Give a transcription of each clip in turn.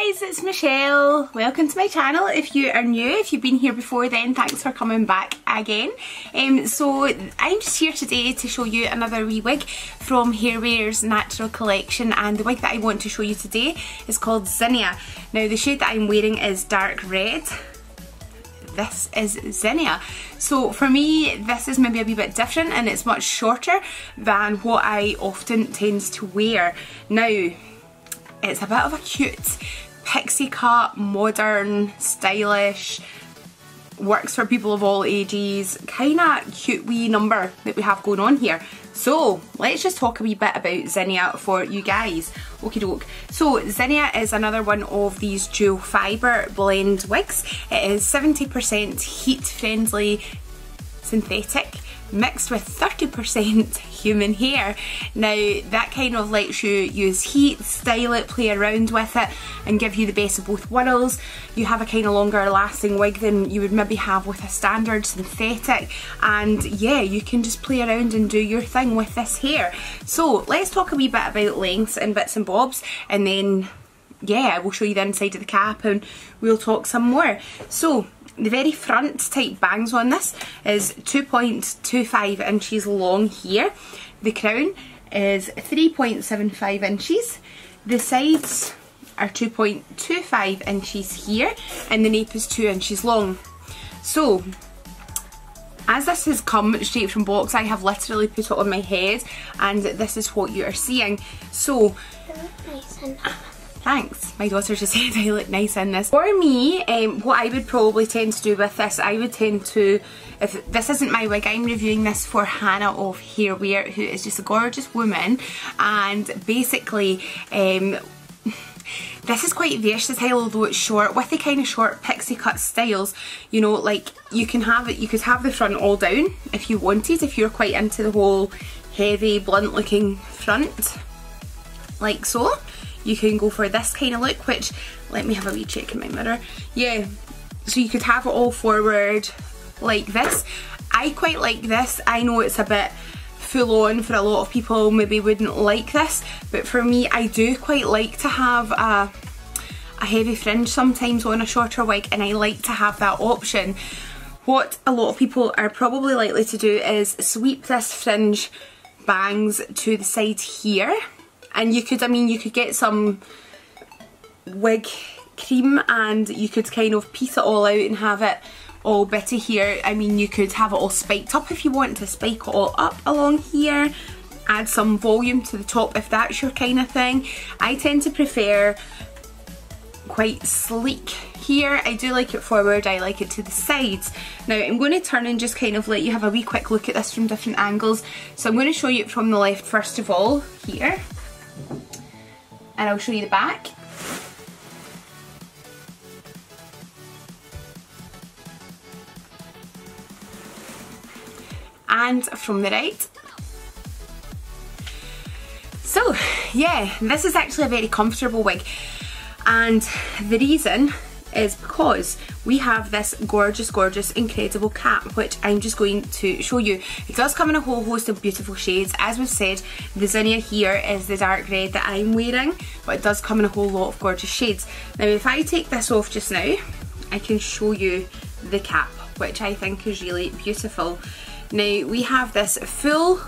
Hi guys, it's Michelle. Welcome to my channel. If you are new, if you've been here before then, thanks for coming back again. So I'm just here today to show you another wee wig from Hairware's Natural collection, and the wig that I want to show you today is called Zinnia. Now the shade that I'm wearing is dark red. This is Zinnia. So for me, this is maybe a wee bit different and it's much shorter than what I often tend to wear. Now, it's a bit of a cute, pixie cut, modern, stylish, works for people of all ages, kind of cute wee number that we have going on here. So let's just talk a wee bit about Zinnia for you guys. Okie doke. So Zinnia is another one of these dual fibre blend wigs. It is 70% heat friendly synthetic, mixed with 30% human hair. Now that kind of lets you use heat, style it, play around with it and give you the best of both worlds. You have a kind of longer lasting wig than you would maybe have with a standard synthetic, and yeah, you can just play around and do your thing with this hair. So let's talk a wee bit about lengths and bits and bobs, and then yeah, we'll show you the inside of the cap and we'll talk some more. So the very front type bangs on this is 2.25 inches long here. The crown is 3.75 inches. The sides are 2.25 inches here, and the nape is 2 inches long. So, as this has come straight from box, I have literally put it on my head and this is what you are seeing. So, thanks. My daughter just said I look nice in this. For me, what I would probably tend to do with this, I would tend to, if this isn't my wig, I'm reviewing this for Hannah of Hairware, who is just a gorgeous woman, and basically, this is quite versatile, although it's short, with the kind of short pixie cut styles, you know, like you can have it, you could have the front all down if you wanted, if you're quite into the whole heavy, blunt looking front, like so. You can go for this kind of look, which, let me have a wee check in my mirror. Yeah, so you could have it all forward like this. I quite like this. I know it's a bit full on for a lot of people, maybe wouldn't like this, but for me, I do quite like to have a heavy fringe sometimes on a shorter wig, and I like to have that option. What a lot of people are probably likely to do is sweep this fringe bangs to the side here. And you could, I mean, you could get some wig cream and you could kind of piece it all out and have it all bitty here. I mean, you could have it all spiked up if you want to spike it all up along here. Add some volume to the top if that's your kind of thing. I tend to prefer quite sleek here. I do like it forward, I like it to the sides. Now I'm going to turn and just kind of let you have a wee quick look at this from different angles. So I'm going to show you it from the left first of all here. And I'll show you the back. And from the right. So yeah, this is actually a very comfortable wig. And the reason is because we have this gorgeous, gorgeous, incredible cap, which I'm just going to show you. It does come in a whole host of beautiful shades. As we've said, the Zinnia here is the dark red that I'm wearing, but it does come in a whole lot of gorgeous shades. Now, if I take this off just now, I can show you the cap, which I think is really beautiful. Now, we have this full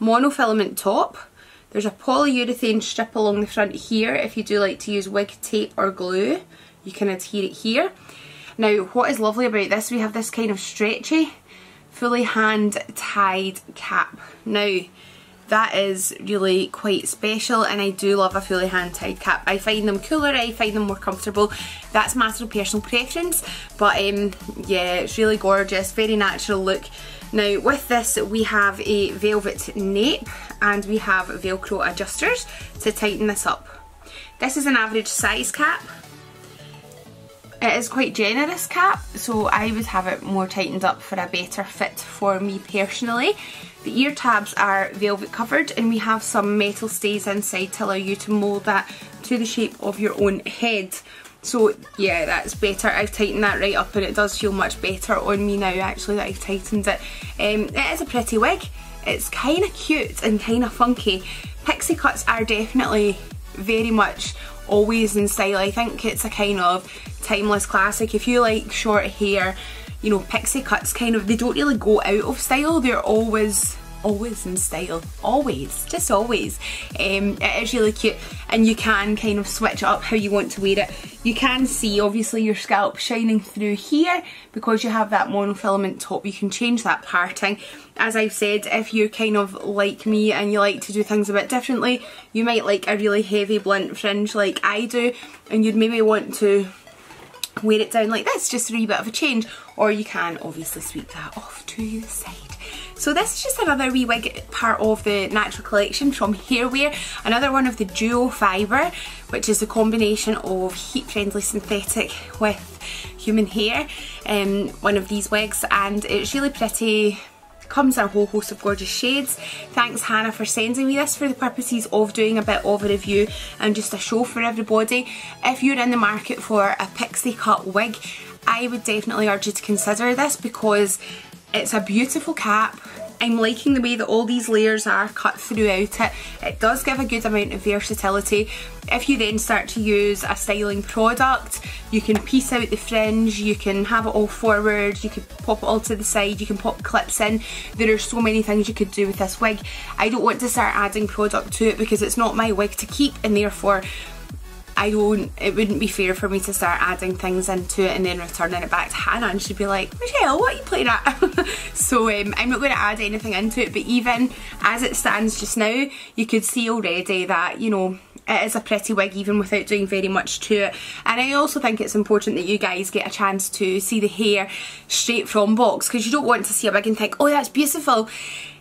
monofilament top. There's a polyurethane strip along the front here if you do like to use wig tape or glue. You can adhere it here. Now, what is lovely about this, we have this kind of stretchy, fully hand tied cap. Now, that is really quite special, and I do love a fully hand tied cap. I find them cooler, I find them more comfortable. That's a matter of personal preference, but yeah, it's really gorgeous, very natural look. Now, with this, we have a velvet nape and we have Velcro adjusters to tighten this up. This is an average size cap. It is quite generous cap, so I would have it more tightened up for a better fit for me personally. The ear tabs are velvet covered and we have some metal stays inside to allow you to mould that to the shape of your own head. So yeah, that's better. I've tightened that right up and it does feel much better on me now actually that I've tightened it. It is a pretty wig. It's kind of cute and kind of funky. Pixie cuts are definitely very much always in style. I think it's a kind of timeless classic. If you like short hair, you know, pixie cuts kind of, they don't really go out of style. They're always in style, just always. It is really cute, and you can kind of switch up how you want to wear it. You can see obviously your scalp shining through here because you have that monofilament top. You can change that parting. As I've said, if you're kind of like me and you like to do things a bit differently, you might like a really heavy blunt fringe like I do, and you'd maybe want to wear it down like this, just a wee bit of a change, or you can obviously sweep that off to the side. So this is just another wee wig part of the natural collection from Hairware, another one of the duo fibre, which is a combination of heat friendly synthetic with human hair, one of these wigs, and it's really pretty. Comes in a whole host of gorgeous shades. Thanks Hannah for sending me this for the purposes of doing a bit of a review and just a show for everybody. If you're in the market for a pixie cut wig, I would definitely urge you to consider this because it's a beautiful cap. I'm liking the way that all these layers are cut throughout it. It does give a good amount of versatility. If you then start to use a styling product, you can piece out the fringe, you can have it all forward, you can pop it all to the side, you can pop clips in. There are so many things you could do with this wig. I don't want to start adding product to it because it's not my wig to keep, and therefore it wouldn't be fair for me to start adding things into it and then returning it back to Hannah and she'd be like, Michelle, what are you playing at? So I'm not going to add anything into it, but even as it stands just now, you could see already that, you know, it is a pretty wig even without doing very much to it. And I also think it's important that you guys get a chance to see the hair straight from box, because you don't want to see a wig and think, oh, that's beautiful,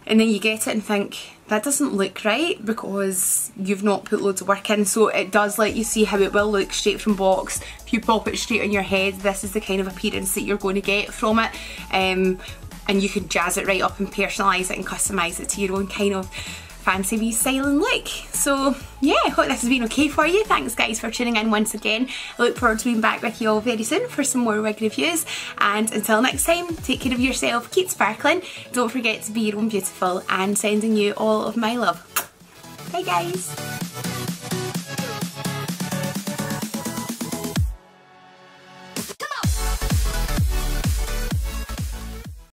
and then you get it and think, that doesn't look right because you've not put loads of work in. So it does let you see how it will look straight from box. If you pop it straight on your head, this is the kind of appearance that you're going to get from it. And you can jazz it right up and personalise it and customise it to your own kind of fancy wee style and look. So yeah, I hope this has been okay for you. Thanks guys for tuning in once again. I look forward to being back with you all very soon for some more wig reviews, and until next time, take care of yourself, keep sparkling, don't forget to be your own beautiful, and sending you all of my love. Bye guys.